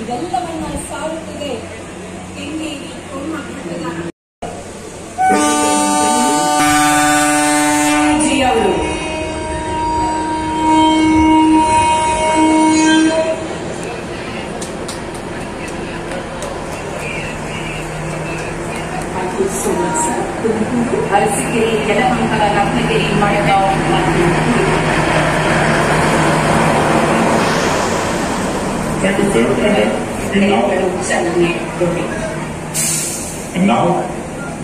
ಇವೆಲ್ಲವನ್ನ ಸಾರುತ್ತಿದೆ ತಿಂಡಿ ತುಮಕೂರಿನ And now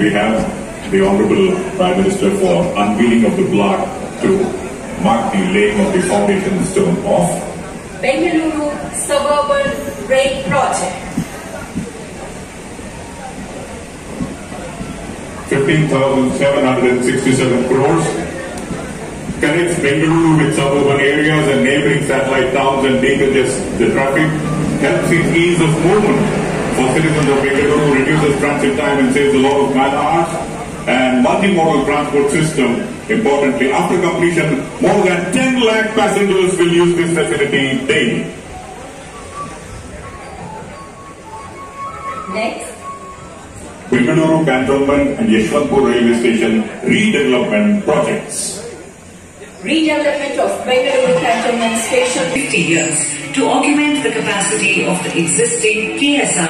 we have the Honorable Prime Minister for unveiling of the plaque to mark the laying of the foundation stone of Bengaluru Suburban Rail Project. 15,767 crores connects Bengaluru with suburban areas and neighboring satellite towns and decongestions the traffic, helps in ease of movement for citizens of Bengaluru, reduces transit time and saves a lot of man-hours, and multimodal transport system. Importantly, after completion, more than 10 lakh passengers will use this facility daily. Next. Bengaluru Cantonment and Yeshwanthpur Railway Station Redevelopment Projects. Redevelopment of Bengaluru Cantonment Station 50 years to augment the capacity of the existing KSR.